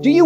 Do you